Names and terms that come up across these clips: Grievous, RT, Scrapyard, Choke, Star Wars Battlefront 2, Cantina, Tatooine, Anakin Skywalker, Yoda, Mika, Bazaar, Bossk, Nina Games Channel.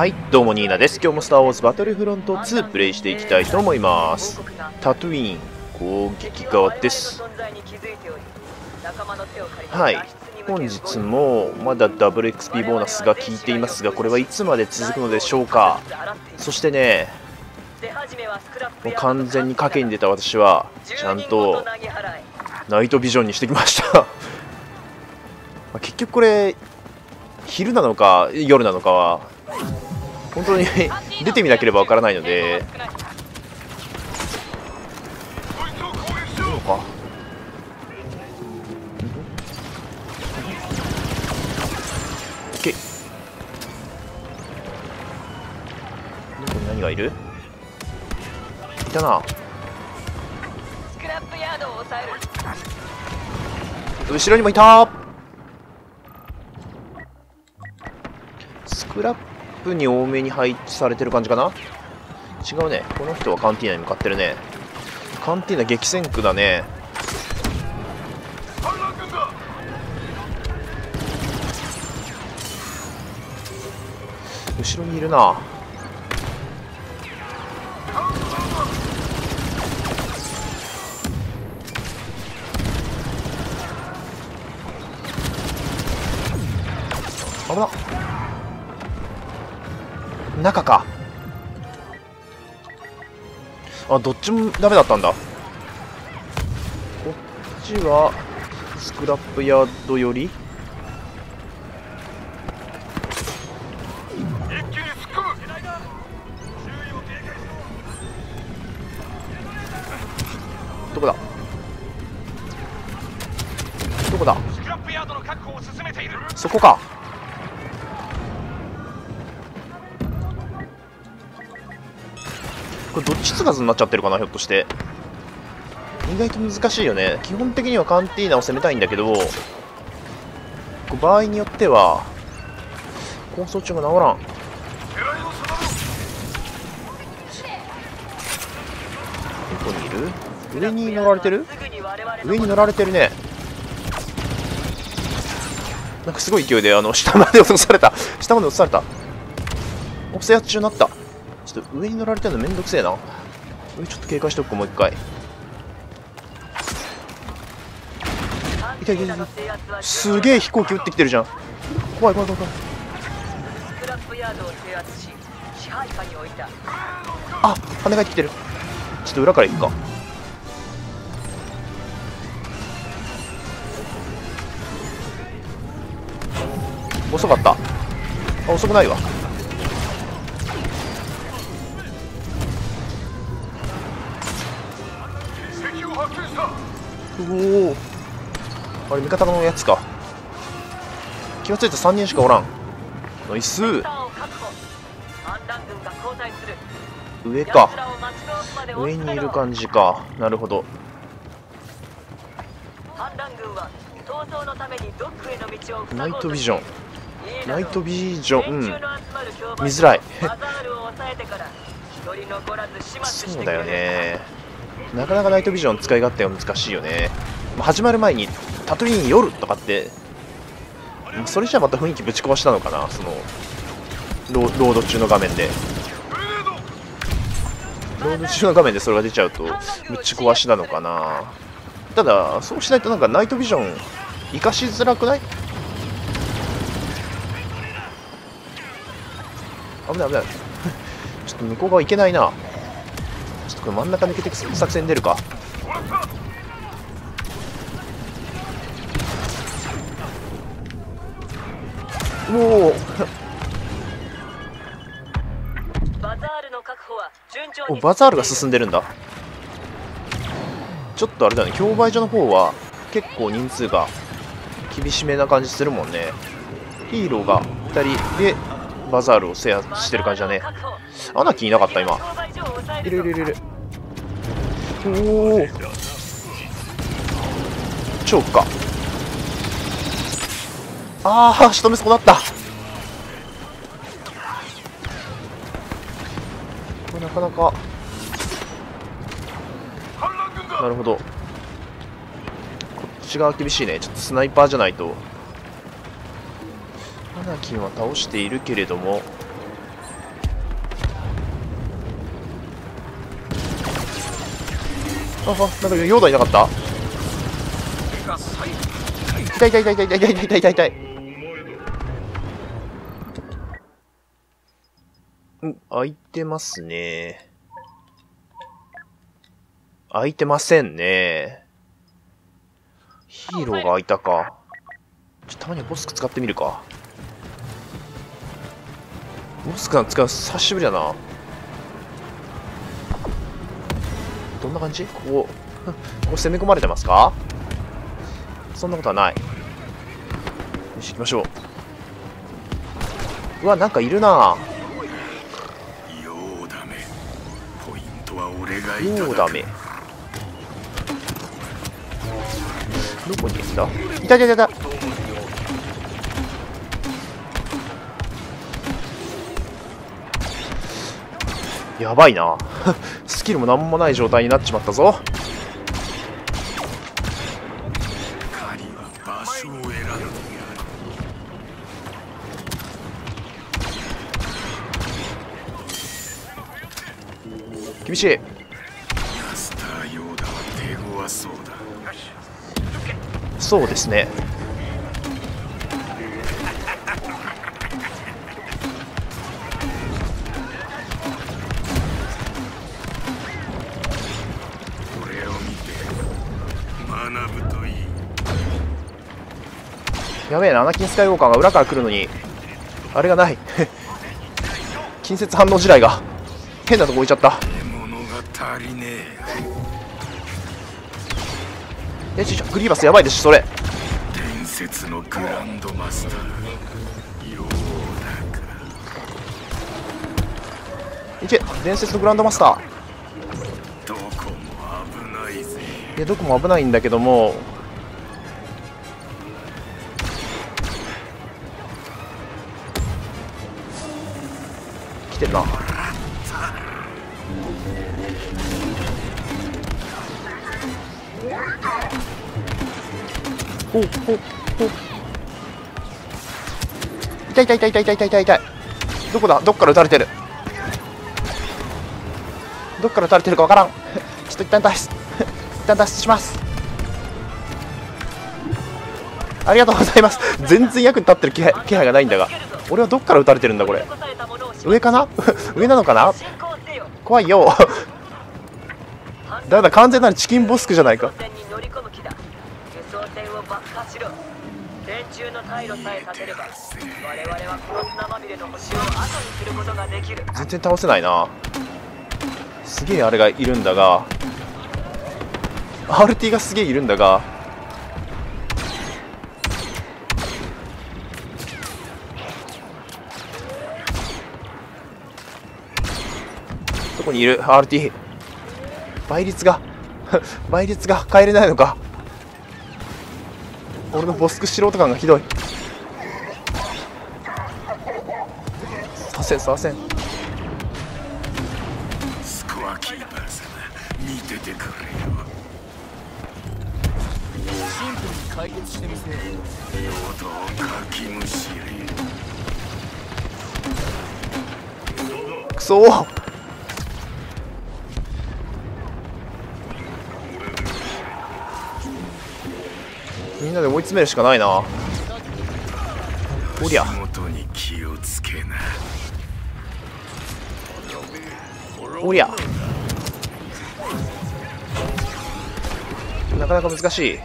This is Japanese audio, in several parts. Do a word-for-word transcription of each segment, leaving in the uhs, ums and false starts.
はい、どうもニーナです。今日もスターウォーズバトルフロントツープレイしていきたいと思います。タトゥイーン攻撃側です。はい、本日もまだダブル エックスピー ボーナスが効いていますが、これはいつまで続くのでしょうか。そしてね、もう完全に賭けに出た私は、ちゃんとナイトビジョンにしてきました。結局これ、昼なのか夜なのかは、本当に出てみなければわからないので。そうか。OK。どこに何がいる？いたな。後ろにもいた。スクラップに多めに配置されてる感じかな。違うね、この人はカンティーナに向かってるね。カンティーナ激戦区だね。後ろにいるな。危なっ、中か。あ、どっちもダメだったんだ。こっちはスクラップヤードよりどこだどこだ、そこか。これどっちつかずになっちゃってるかな、ひょっとして。意外と難しいよね。基本的にはカンティーナを攻めたいんだけど、場合によっては構想中が直らん。どこにいる？上に乗られてる？上に乗られてるね。なんかすごい勢いであの下まで落とされた下まで落とされた。お制圧中になった。ちょっと上に乗られてるのめんどくせえな。上ちょっと警戒しておくか、もう一回。いたいたいた。すげえ飛行機撃ってきてるじゃん。怖い怖い怖い怖い。あ、跳ね返ってきてる。ちょっと裏から行くか。遅かった。あ、遅くないわ。おお、あれ味方のやつか。気がついたらさんにんしかおらん。ナイス。上か、上にいる感じか。なるほど。ナイトビジョンナイトビジョン、うん、見づらいそうだよね。なかなかナイトビジョン使い勝手が難しいよね。始まる前に「タトゥイーン夜」とかって、それじゃまた雰囲気ぶち壊したのかな、そのロード中の画面で。ロード中の画面でそれが出ちゃうとぶち壊しなのかな。ただそうしないとなんかナイトビジョン生かしづらくない？危ない危ないちょっと向こう側行けないな。これ真ん中抜けて作戦出るか。おおお、バザールが進んでるんだ。ちょっとあれだね、競売所の方は結構人数が厳しめな感じするもんね。ヒーローがふたりでバザールを制圧してる感じだね。アナキンいなかった今。いるいるいるいる。おお、チョークか。ああ、仕留め損なった。これなかなか。なるほど、こっち側厳しいね。ちょっとスナイパーじゃないと。アナキンは倒しているけれども、なんかヨーダいなかった？痛い痛い痛い痛い痛い痛い痛い痛い痛い。うん、開いてますね。開いてませんね。ヒーローが開いたか。ちょっとたまにボスク使ってみるか。ボスクなん使う久しぶりだな。どんな感じ？ここ、ここ攻め込まれてますか？そんなことはない。よし、行きましょう。うわ、なんかいるな。ようだめ。ポイントは俺がいただく。ようだめ。どこに行った？いたいたいたいた。やばいな。スキルもなんもない状態になっちまったぞ。厳しい。そうですね。やべえな、アナキン・スカイウォーカーが裏から来るのにあれがない。近接反応地雷が変なとこ置いちゃった。えちょちょグリーバスやばいでしょそれ。伝説のグランドマスターようだか。いけ、伝説のグランドマスター。どこも危ないぜ。いやどこも危ないんだけども、来てるな。ほうほうほう。痛い痛い痛い痛い痛い痛い痛い。どこだ、どっから撃たれてる、どっから撃たれてるかわからん。ちょっと一旦脱出一旦脱出します。ありがとうございます。全然役に立ってる気配、気配がないんだが、俺はどっから撃たれてるんだこれ。上かな上なのかな。怖いよ。だめだ、完全なるチキンボスクじゃないか。全然倒せないな。すげえあれがいるんだが、 アールティー がすげえいるんだが、どこにいる アールティー。 倍率が倍率が変えれないのか。俺のボスク素人感がひどい。させんさせん。スコアキーパー様見ててくれよ。シンプルに解決してみせよ。陽動かきむしり。くそー。みんなで追い詰めるしかないな。おりゃおりゃなかなか難しい。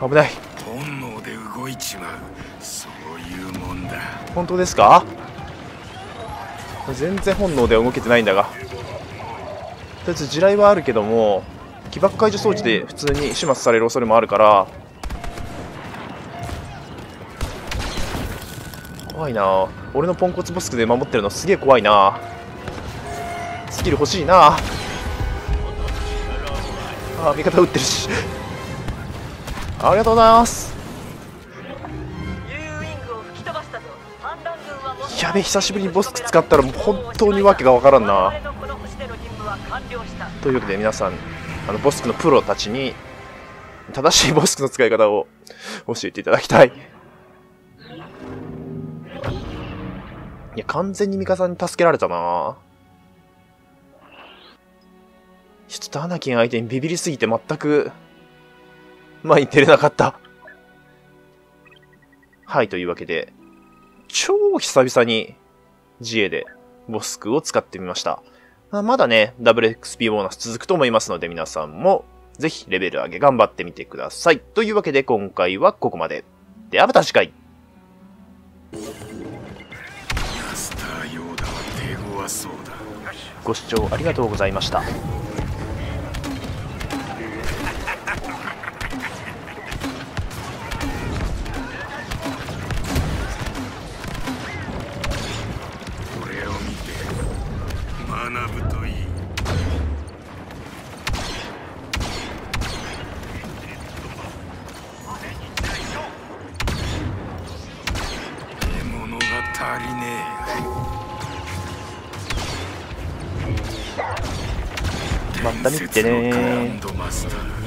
危ない。本能で動いちまう、そういうもんだ。本当ですか？全然本能では動けてないんだが、とりあえず地雷はあるけども起爆解除装置で普通に始末される恐れもあるから、怖いな。俺のポンコツボスクで守ってるのすげえ怖いな。スキル欲しいな。あ、味方撃ってるし。ありがとうございます。やべ、久しぶりにボスク使ったらもう本当にわけがわからんな。というわけで皆さん、あのボスクのプロたちに正しいボスクの使い方を教えていただきたい。いや、完全にミカさんに助けられたな。ちょっとアナキン相手にビビりすぎて全く前に出れなかった。はい、というわけで、超久々に自衛でボスクを使ってみました。まだね、ダブル エックスピー ボーナス続くと思いますので、皆さんもぜひレベル上げ頑張ってみてください。というわけで今回はここまで。ではまた次回。ご視聴ありがとうございました。また見てねー。